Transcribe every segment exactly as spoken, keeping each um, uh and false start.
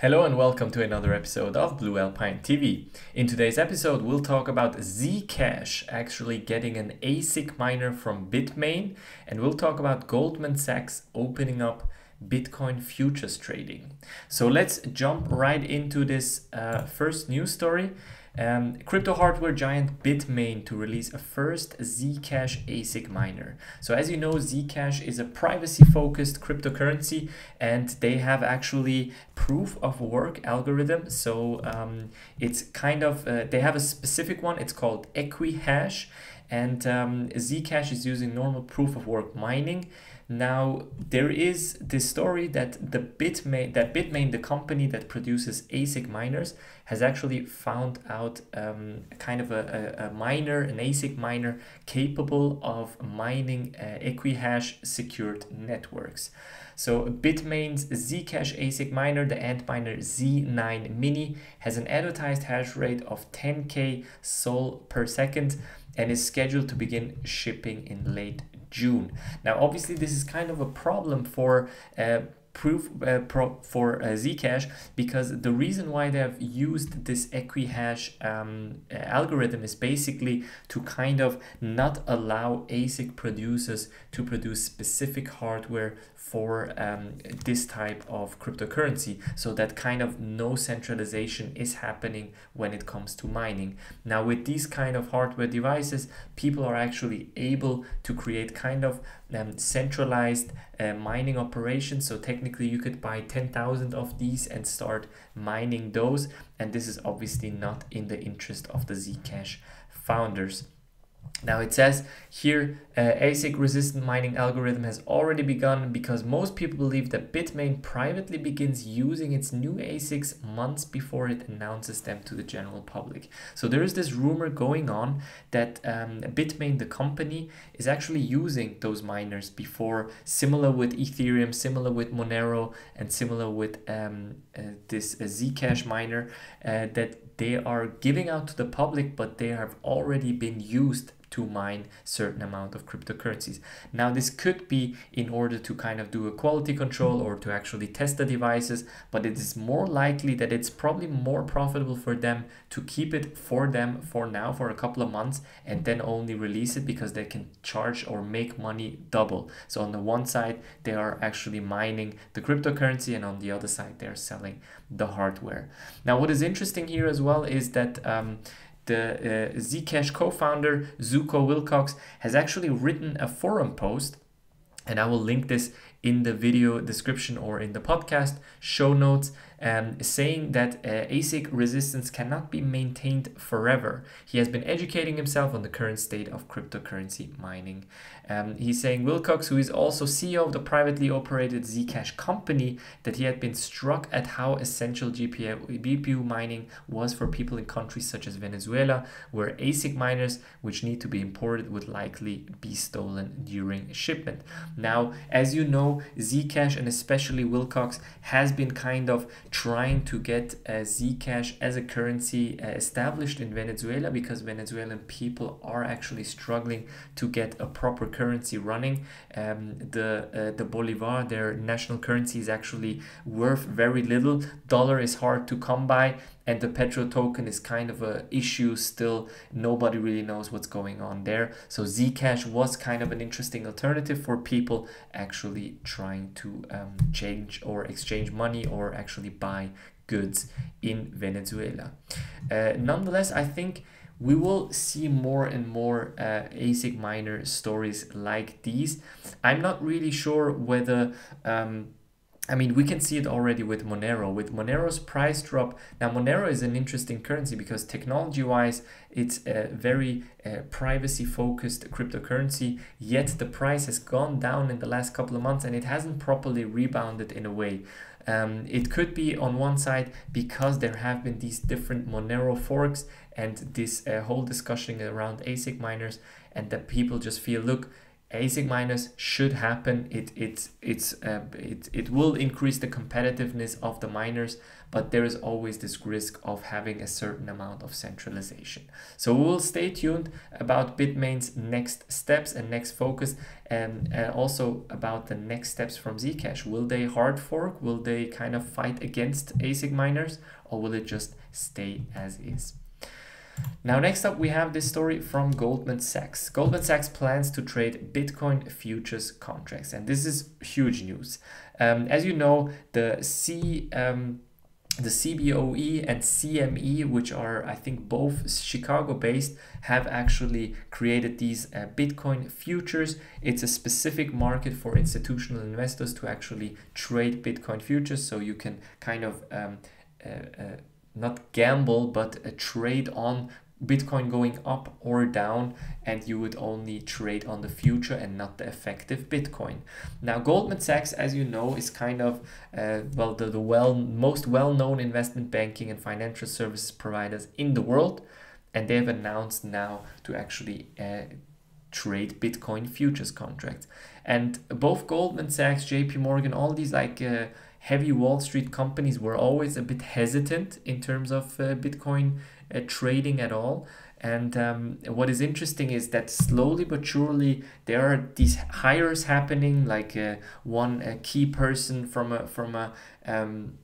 Hello and welcome to another episode of Blue Alpine T V. In today's episode, we'll talk about Zcash actually getting an A S I C miner from Bitmain, and we'll talk about Goldman Sachs opening up Bitcoin futures trading. So let's jump right into this uh, first news story. Um, crypto hardware giant Bitmain to release a first Zcash A S I C miner. So as you know, Zcash is a privacy-focused cryptocurrency, and they have actually proof of work algorithm. So um, it's kind of, uh, they have a specific one, it's called Equihash, and um, Zcash is using normal proof of work mining. Now, there is this story that the Bitmain, that Bitmain, the company that produces A S I C miners, has actually found out um, kind of a, a, a miner, an A S I C miner, capable of mining uh, Equihash secured networks. So Bitmain's Zcash A S I C miner, the Antminer Z nine Mini, has an advertised hash rate of ten K sol per second and is scheduled to begin shipping in late June. Now, obviously, this is kind of a problem for uh, proof uh, pro for uh, Zcash, because the reason why they have used this Equihash um, algorithm is basically to kind of not allow A S I C producers to produce specific hardware for um, this type of cryptocurrency, so that kind of no centralization is happening when it comes to mining. Now, with these kind of hardware devices, people are actually able to create kind of um, centralized uh, mining operations. So technically you could buy ten thousand of these and start mining those, and this is obviously not in the interest of the Zcash founders. Now it says here, uh, A S I C resistant mining algorithm has already begun because most people believe that Bitmain privately begins using its new A S I Cs months before it announces them to the general public. So there is this rumor going on that um, Bitmain, the company, is actually using those miners before, similar with Ethereum, similar with Monero, and similar with um, uh, this uh, Zcash miner, uh, that they are giving out to the public, but they have already been used to mine certain amount of cryptocurrencies. Now, this could be in order to kind of do a quality control or to actually test the devices, but it is more likely that it's probably more profitable for them to keep it for them for now for a couple of months and then only release it, because they can charge or make money double. So on the one side, they are actually mining the cryptocurrency, and on the other side, they're selling the hardware. Now, what is interesting here as well is that um, the uh, Zcash co-founder Zooko Wilcox has actually written a forum post, and I will link this in the video description or in the podcast show notes, um, saying that uh, A S I C resistance cannot be maintained forever. He has been educating himself on the current state of cryptocurrency mining. Um, he's saying, Wilcox, who is also C E O of the privately operated Zcash company, that he had been struck at how essential G P U mining was for people in countries such as Venezuela, where A S I C miners, which need to be imported, would likely be stolen during shipment. Now, as you know, Zcash, and especially Wilcox, has been kind of trying to get uh, Zcash as a currency uh, established in Venezuela, because Venezuelan people are actually struggling to get a proper currency running. Um, the uh, the Bolivar, their national currency, is actually worth very little. Dollar is hard to come by, and the Petro token is kind of a issue still. Nobody really knows what's going on there. So Zcash was kind of an interesting alternative for people actually trying to um, change or exchange money or actually buy goods in Venezuela. Uh, nonetheless, I think we will see more and more uh, A S I C miner stories like these. I'm not really sure whether um, I mean, we can see it already with Monero, with Monero's price drop. Now, Monero is an interesting currency because technology-wise, it's a very uh, privacy-focused cryptocurrency, yet the price has gone down in the last couple of months and it hasn't properly rebounded in a way. Um, it could be on one side because there have been these different Monero forks and this uh, whole discussion around A S I C miners, and that people just feel, look, ASIC miners should happen. It it's it's uh, it it will increase the competitiveness of the miners, but there is always this risk of having a certain amount of centralization. So we will stay tuned about Bitmain's next steps and next focus, and uh, also about the next steps from Zcash. Will they hard fork? Will they kind of fight against ASIC miners, or will it just stay as is? Now, next up, we have this story from Goldman Sachs. Goldman Sachs plans to trade Bitcoin futures contracts, and this is huge news. Um, as you know, the C, um, the C B O E and C M E, which are, I think, both Chicago-based, have actually created these uh, Bitcoin futures. It's a specific market for institutional investors to actually trade Bitcoin futures, so you can kind of um, uh, uh, not gamble, but a trade on Bitcoin going up or down, and you would only trade on the future and not the effective Bitcoin. Now, Goldman Sachs, as you know, is kind of, uh, well, the, the well most well-known investment banking and financial services providers in the world, and they have announced now to actually uh, trade Bitcoin futures contracts. And both Goldman Sachs, J P Morgan, all these like uh, heavy Wall Street companies were always a bit hesitant in terms of uh, Bitcoin uh, trading at all. And um, what is interesting is that slowly but surely there are these hires happening, like uh, one uh, key person from a from a um,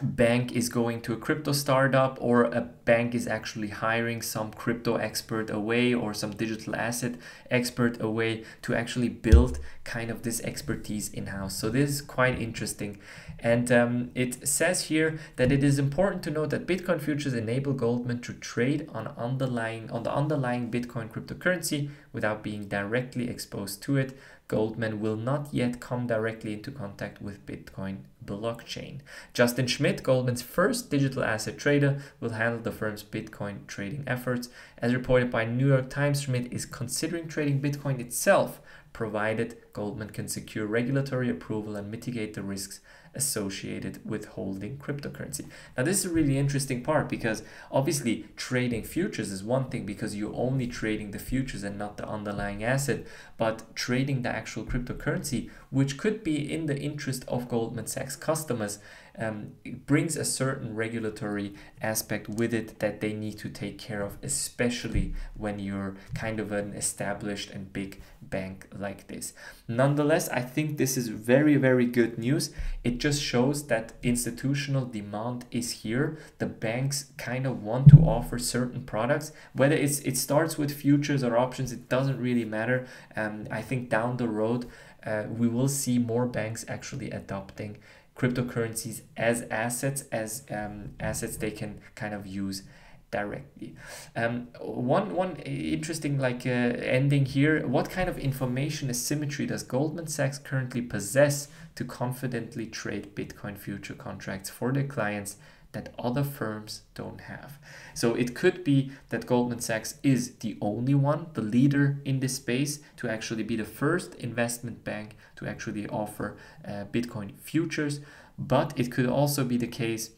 bank is going to a crypto startup, or a bank is actually hiring some crypto expert away or some digital asset expert away to actually build kind of this expertise in-house. So this is quite interesting. And um, it says here that it is important to note that Bitcoin futures enable Goldman to trade on underlying on the underlying Bitcoin cryptocurrency without being directly exposed to it. Goldman will not yet come directly into contact with Bitcoin blockchain. Justin Schmidt, Goldman's first digital asset trader, will handle the firm's Bitcoin trading efforts. As reported by New York Times, Schmidt is considering trading Bitcoin itself, provided Goldman can secure regulatory approval and mitigate the risks associated with holding cryptocurrency. Now, this is a really interesting part, because obviously trading futures is one thing, because you're only trading the futures and not the underlying asset, but trading the actual cryptocurrency, which could be in the interest of Goldman Sachs customers, um, it brings a certain regulatory aspect with it that they need to take care of, especially when you're kind of an established and big bank like this. Nonetheless, I think this is very, very good news. It just shows that institutional demand is here. The banks kind of want to offer certain products, whether it's it starts with futures or options, it doesn't really matter. Um, I think down the road, uh, we will see more banks actually adopting cryptocurrencies as assets, as um, assets they can kind of use directly. Um, one one interesting like uh, ending here. What kind of information asymmetry does Goldman Sachs currently possess to confidently trade Bitcoin future contracts for their clients that other firms don't have? So it could be that Goldman Sachs is the only one, the leader in this space, to actually be the first investment bank to actually offer uh, Bitcoin futures. But it could also be the case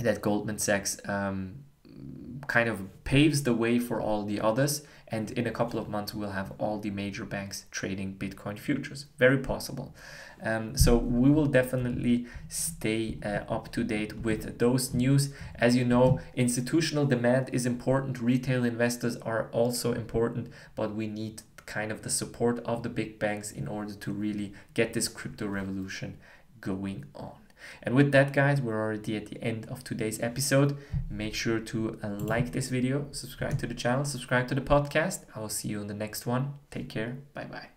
that Goldman Sachs um, kind of paves the way for all the others, and in a couple of months we'll have all the major banks trading Bitcoin futures. Very possible. Um, so we will definitely stay uh, up to date with those news. As you know, institutional demand is important, retail investors are also important, but we need kind of the support of the big banks in order to really get this crypto revolution going on. And with that, guys, we're already at the end of today's episode. Make sure to uh, like this video, subscribe to the channel, subscribe to the podcast. I will see you in the next one. Take care. Bye bye.